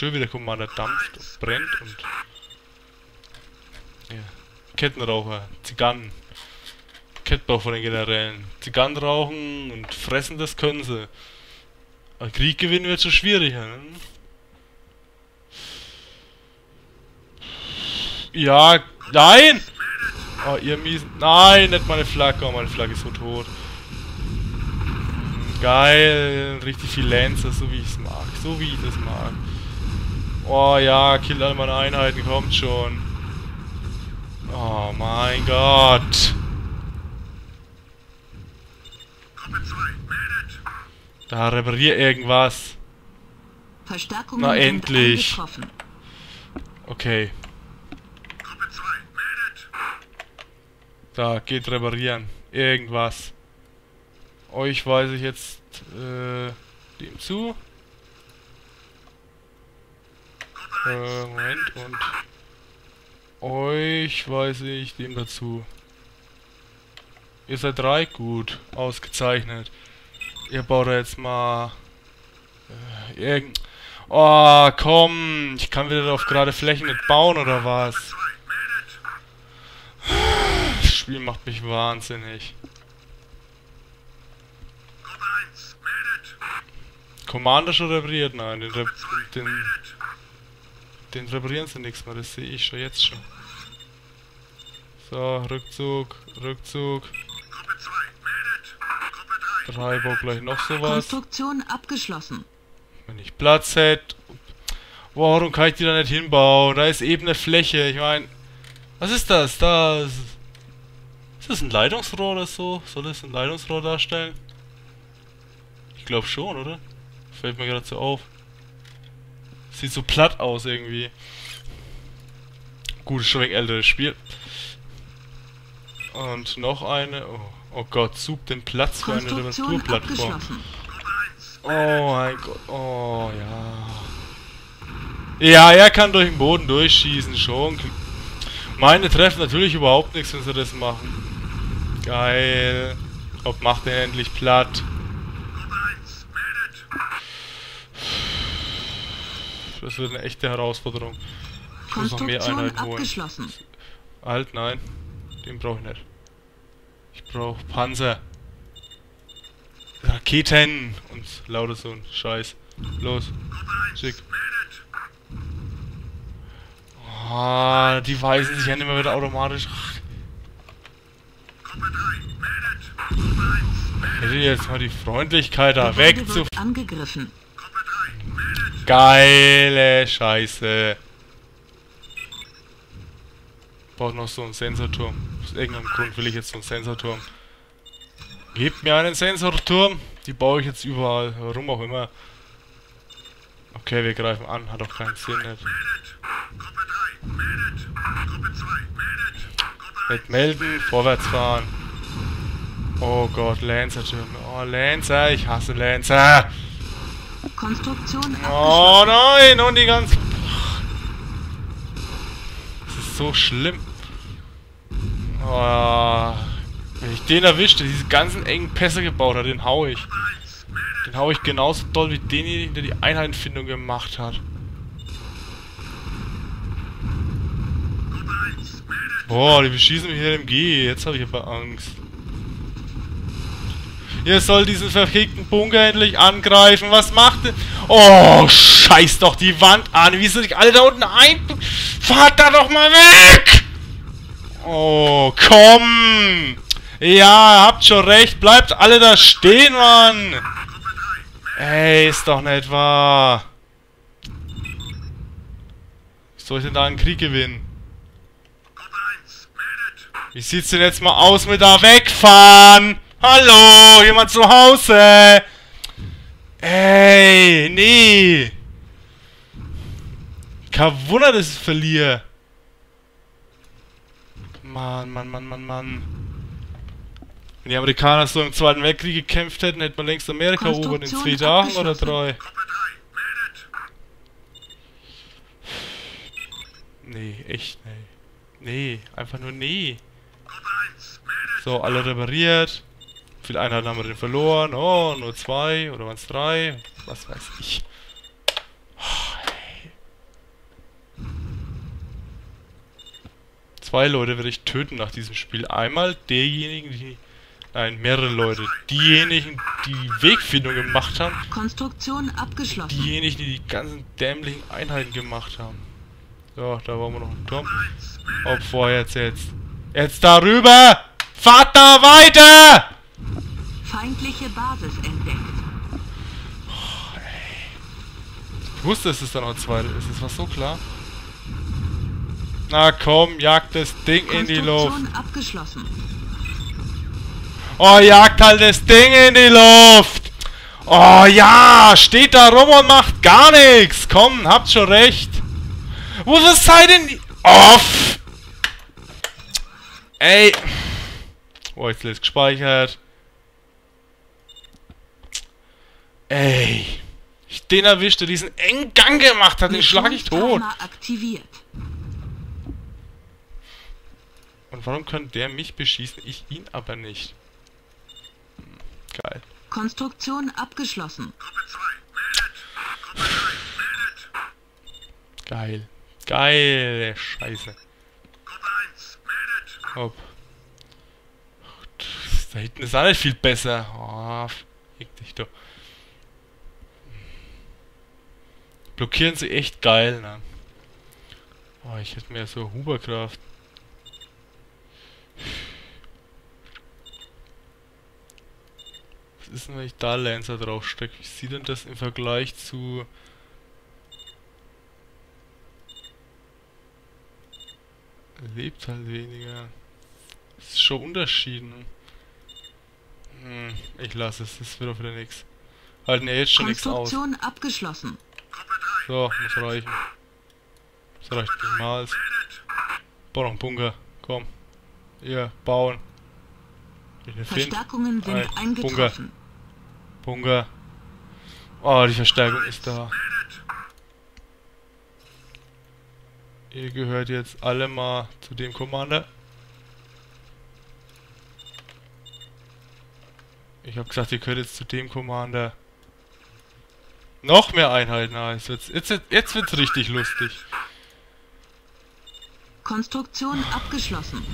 schön, wie der Commander dampft und brennt und... Ja. Kettenraucher, Zigarren. Kettenbau von den Generälen. Zigarren rauchen und fressen, das können sie. Aber Krieg gewinnen wird schon schwieriger, ne? Ja, nein! Oh, ihr miesen... Nein, nicht meine Flagge. Oh, meine Flagge ist so tot. Geil, richtig viel Lancer, so wie ich es mag. So wie ich das mag. Oh ja, killt alle meine Einheiten, kommt schon. Oh mein Gott. Da reparier irgendwas. Verstärkungen. Na endlich. Okay. Da geht reparieren. Irgendwas. Euch weise ich jetzt dem zu. Moment, und euch weise ich dem dazu. Ihr seid drei, gut, ausgezeichnet. Ihr baut jetzt mal irgend... Oh, komm, ich kann wieder auf gerade Flächen nicht bauen oder was? Das Spiel macht mich wahnsinnig. Commander schon repariert? Nein, den reparieren sie nichts mehr, das sehe ich schon jetzt schon. So, Rückzug, Rückzug. 3 baut gleich noch sowas. Konstruktion abgeschlossen. Wenn ich Platz hätte. Warum kann ich die da nicht hinbauen? Da ist eben eine Fläche, ich meine... Was ist das? Ist das ein Leitungsrohr oder so? Soll das ein Leitungsrohr darstellen? Ich glaube schon, oder? Fällt mir gerade so auf. Sieht so platt aus irgendwie. Gut, schon ein älteres Spiel. Und noch eine. Oh, oh Gott, such den Platz für eine Reparaturplattform. Oh mein Gott. Oh ja. Ja, er kann durch den Boden durchschießen schon. Meine treffen natürlich überhaupt nichts, wenn sie das machen. Geil. Ob macht er endlich platt. Das wird eine echte Herausforderung. Ich muss noch mehr Einheiten holen. Halt, nein. Den brauche ich nicht. Ich brauche Panzer. Raketen. Und lauter so ein Scheiß. Los. Schick. Oh, die weisen sich ja nicht mehr wieder automatisch. Hätte jetzt mal die Freundlichkeit da wegzu... Angegriffen. Geile Scheiße. Braucht noch so einen Sensorturm. Aus irgendeinem Grund will ich jetzt so einen Sensorturm. Gebt mir einen Sensorturm. Die baue ich jetzt überall. Warum auch immer. Okay, wir greifen an. Hat auch keinen Sinn. Nicht melden. Vorwärts fahren. Oh Gott, Lancer-Türme. Oh, Lancer. Ich hasse Lancer. Konstruktion. Oh nein, und die ganze... Das ist so schlimm. Oh, wenn ich den erwischte, diese ganzen engen Pässe gebaut hat, den hau ich. Den hau ich genauso doll wie denjenigen, der die Einheitenfindung gemacht hat. Boah, die beschießen mich mit dem G. Jetzt habe ich aber Angst. Ihr sollt diesen verfickten Bunker endlich angreifen. Was macht denn? Oh, scheiß doch die Wand an. Wie sind die alle da unten ein? Fahrt da doch mal weg! Oh, komm! Ja, habt schon recht. Bleibt alle da stehen, Mann! Ey, ist doch nicht wahr. Wie soll ich denn da einen Krieg gewinnen? Wie sieht's denn jetzt mal aus mit da wegfahren? Hallo, jemand zu Hause? Ey, nee. Kein Wunder, dass ich verliere. Mann, Mann, Mann, Mann, Mann. Wenn die Amerikaner so im Zweiten Weltkrieg gekämpft hätten, hätte man längst Amerika erobert in 2 Tagen oder 3. Nee, echt, nee. Nee, einfach nur nee. So, alle repariert. Viele Einheiten haben wir den verloren. Oh, nur 2 oder waren es 3? Was weiß ich. Oh, ey. zwei Leute werde ich töten nach diesem Spiel. Einmal derjenigen, die... Nein, mehrere Leute. Diejenigen, die die Wegfindung gemacht haben. Konstruktion abgeschlossen. Diejenigen, die die ganzen dämlichen Einheiten gemacht haben. So, da wollen wir noch einen Turm. Opfer jetzt, Jetzt darüber! Fahrt da weiter! Feindliche Basis entdeckt. Oh, ey. Ich wusste, dass es dann noch zweite ist. Das war so klar. Na komm, jag das Ding in die Luft. Abgeschlossen. Oh, jagt halt das Ding in die Luft! Oh ja, steht da rum und macht gar nichts! Komm, habt schon recht! Wo seid denn die... Off! Ey! Oh, jetzt ist gespeichert. Ey! Ich den erwischte, diesen engen Gang gemacht hat, den schlage ich tot! Und warum könnte der mich beschießen, ich ihn aber nicht? Geil. Konstruktion abgeschlossen. Geil. Geile Scheiße. Hopp. Da hinten ist auch nicht viel besser. Oh, fick dich doch. Blockieren sie echt geil, ne? Oh, ich hätte mir so Huberkraft. Ist denn, wenn ich da Lancer draufstecke? Wie sieht denn das im Vergleich zu... Lebt halt weniger. Das ist schon unterschieden. Hm, ich lasse es. Das wird auch wieder nichts. Halten ja jetzt schon nichts aus. Konstruktion abgeschlossen. So, muss reichen. Das reicht niemals. Bau noch einen Bunker. Komm. Ihr, bauen. Verstärkungen sind eingetroffen. Bunker. Oh, die Verstärkung ist da. Ihr gehört jetzt alle mal zu dem Commander. Ich habe gesagt, ihr gehört jetzt zu dem Commander. Noch mehr Einheiten. Jetzt wird's richtig lustig. Konstruktion abgeschlossen.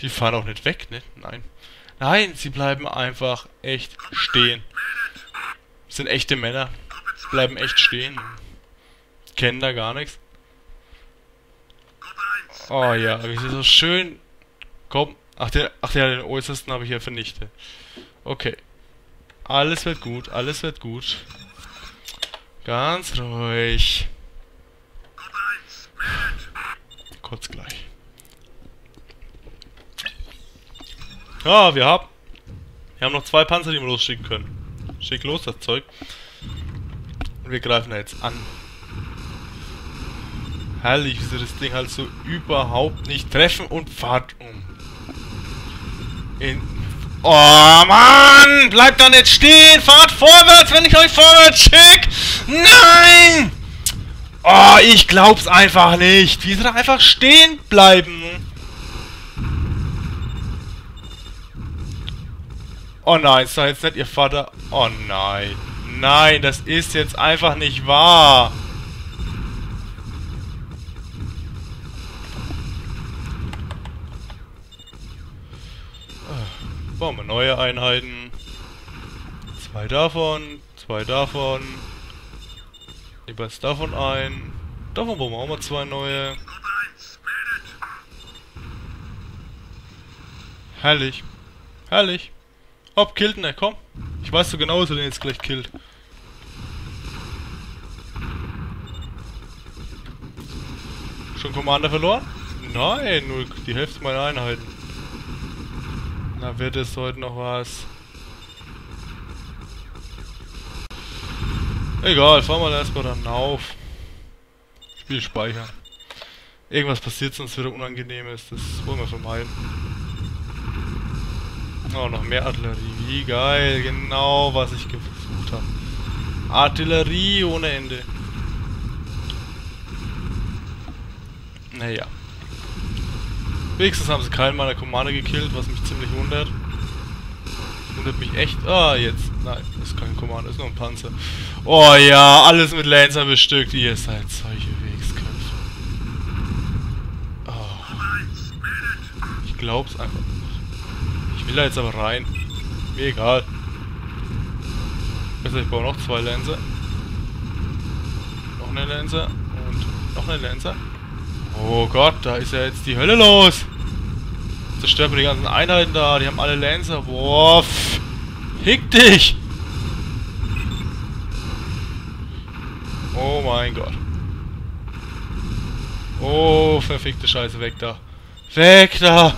Die fahren auch nicht weg, ne? Nein. Nein, sie bleiben einfach echt stehen. Sind echte Männer. Bleiben echt stehen. Kennen da gar nichts. Oh ja, das ist so schön. Komm. Ach ja, den äußersten habe ich ja vernichtet. Okay. Alles wird gut, alles wird gut. Ganz ruhig. Kurz gleich. Ja, wir haben noch zwei Panzer, die wir losschicken können. Schick los, das Zeug. Und wir greifen da jetzt an. Herrlich, wie sie das Ding halt so überhaupt nicht treffen und fahrt um. Oh Mann! Bleibt da nicht stehen! Fahrt vorwärts, wenn ich euch vorwärts schick! Nein! Oh, ich glaub's einfach nicht! Wie sie da einfach stehen bleiben! Oh nein, ist doch jetzt nicht ihr Vater. Oh nein. Nein, das ist jetzt einfach nicht wahr. Bauen wir neue Einheiten. Zwei davon, zwei davon. Lieber ist davon ein. Davon bauen wir auch mal zwei neue. Herrlich. Herrlich. Hopp, killt ne, komm. Ich weiß so genau, dass er den jetzt gleich killt. Schon Commander verloren? Nein, nur die Hälfte meiner Einheiten. Na, wird es heute noch was? Egal, fahren wir erstmal dann auf. Spiel speichern. Irgendwas passiert sonst wieder Unangenehmes, das wollen wir vermeiden. Oh, noch mehr Artillerie. Wie geil. Genau, was ich gesucht habe. Artillerie ohne Ende. Naja. Wenigstens haben sie keinen meiner Commander gekillt, was mich ziemlich wundert. Wundert mich echt. Ah, jetzt. Nein, das ist kein Commander, das ist nur ein Panzer. Oh ja, alles mit Lancer bestückt. Ihr seid solche Wegs. glaub's einfach nicht. Ich will da jetzt aber rein. Mir egal. Besser, ich baue noch zwei Lancer. Noch eine Lancer. Und noch eine Lancer. Oh Gott, da ist ja jetzt die Hölle los. Zerstört mir die ganzen Einheiten da. Die haben alle Lancer. Boah, fick dich. Oh mein Gott. Oh, verfickte Scheiße, weg da. Weg da!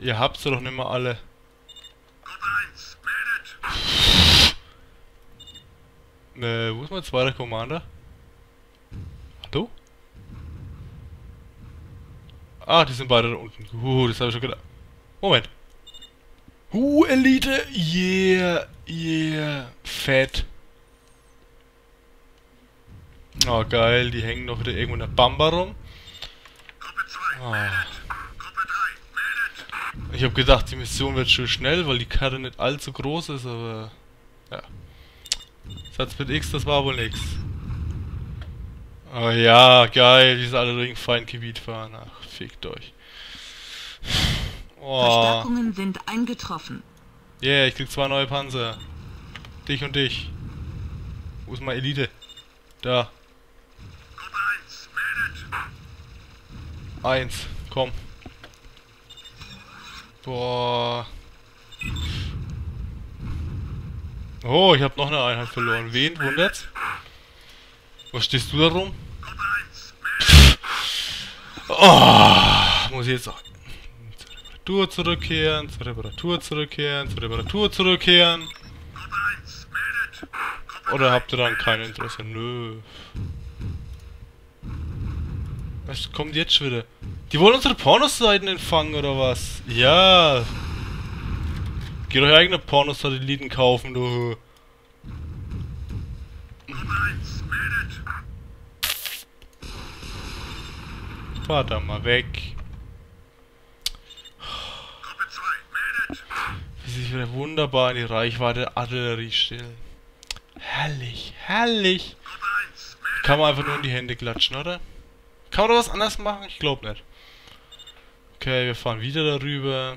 Ihr habt sie doch nicht mehr alle. Ne, wo ist mein zweiter Commander? Hallo? Ah, die sind beide da unten. Das habe ich schon gedacht. Moment. Elite! Yeah! Yeah! Fett! Oh, geil, die hängen noch wieder irgendwo in der Bamba rum. Oh. Ich habe gedacht, die Mission wird schön schnell, weil die Karte nicht allzu groß ist, aber... Ja. Satz mit X, das war wohl nix. Oh ja, geil, die sind alle durch ein Feindgebiet fahren. Ach, fickt euch. Oh. Verstärkungen sind eingetroffen. Yeah, ich krieg zwei neue Panzer. Dich und dich. Wo ist meine Elite? Da. 1, komm. Boah. Oh, ich habe noch eine Einheit verloren. Wen wundert's? Was stehst du da rum? Oh, muss ich jetzt auch zur Reparatur zurückkehren, zur Reparatur zurückkehren, zur Reparatur zurückkehren. Oder habt ihr dann kein Interesse? Nö. Was kommt jetzt wieder? Die wollen unsere Pornoseiten empfangen, oder was? Ja. Geht euch eigene Pornosatelliten kaufen, du. Fahr da mal weg. Wie sich wieder wunderbar in die Reichweite der Artillerie stellen. Herrlich, herrlich. Kann man einfach nur in die Hände klatschen, oder? Kann man da was anderes machen? Ich glaube nicht. Okay, wir fahren wieder darüber.